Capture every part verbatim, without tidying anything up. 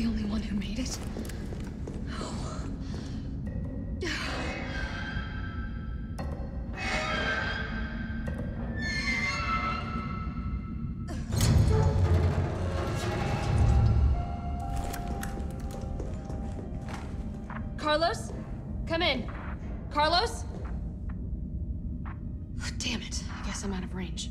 the only one who made it? Oh. Carlos, come in. Carlos? Oh, damn it. I guess I'm out of range.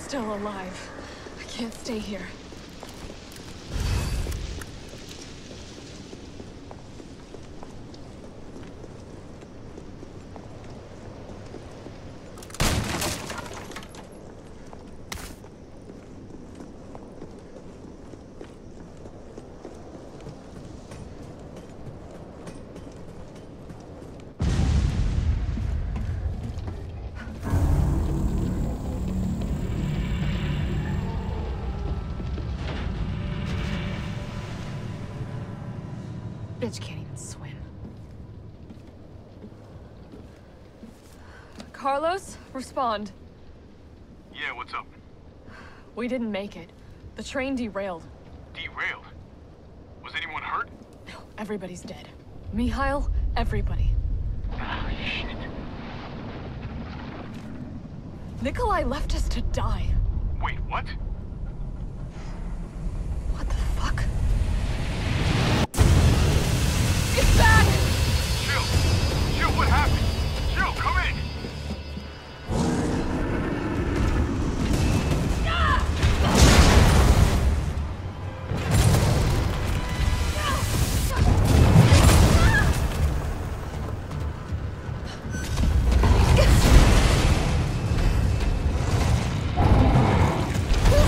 Still alive. I can't stay here. Bitch can't even swim. Carlos, respond. Yeah, what's up? We didn't make it. The train derailed. Derailed? Was anyone hurt? No, everybody's dead. Mikhail, everybody. Ah, shit. Nikolai left us to die. Wait, what? What the fuck? It's back! Jill! Jill, what happened? Jill, come in! No! No! No! No!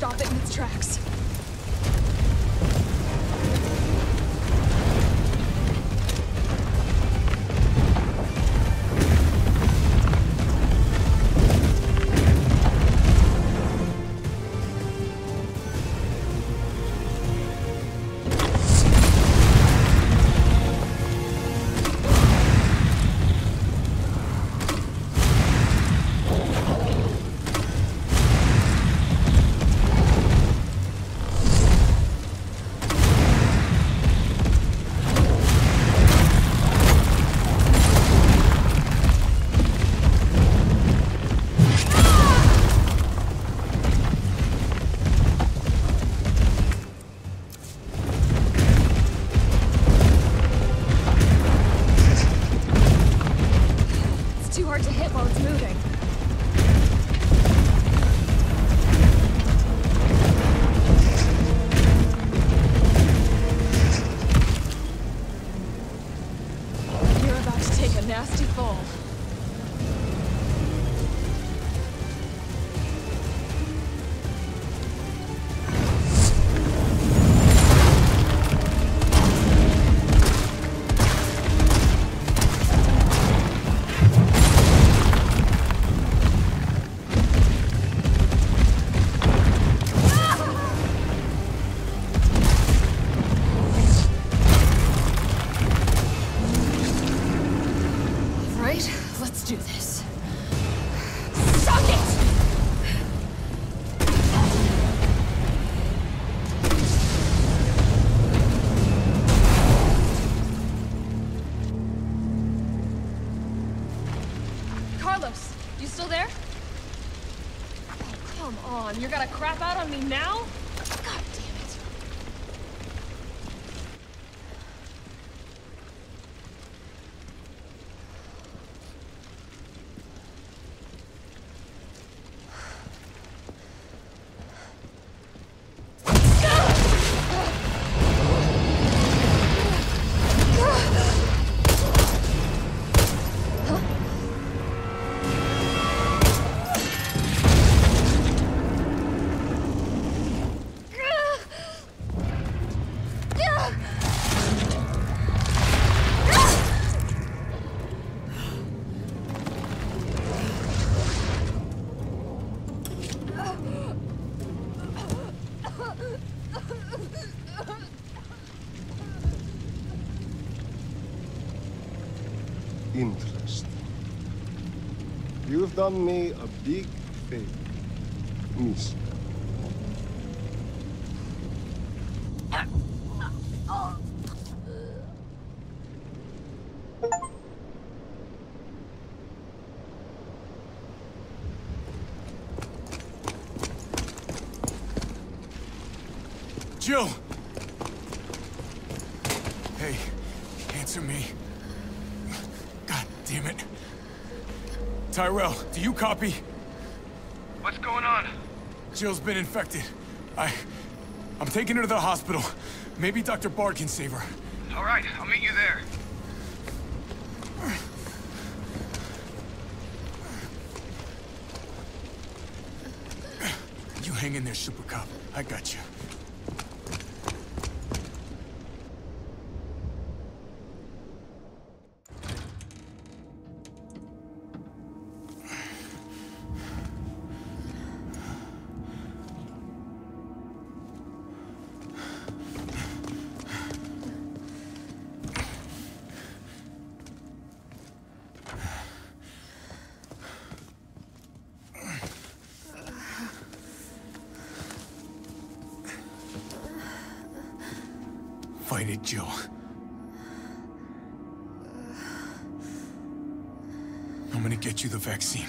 stop it in its tracks. You're gonna crap out on me now? God damn it. You've done me a big favor, miss. Jill! Hey, answer me. God damn it. Tyrell, do you copy? What's going on? Jill's been infected. I... I'm taking her to the hospital. Maybe Doctor Bard can save her. All right, I'll meet you there. You hang in there, Super Cop. I got you. Fight it, Jill. I'm gonna get you the vaccine.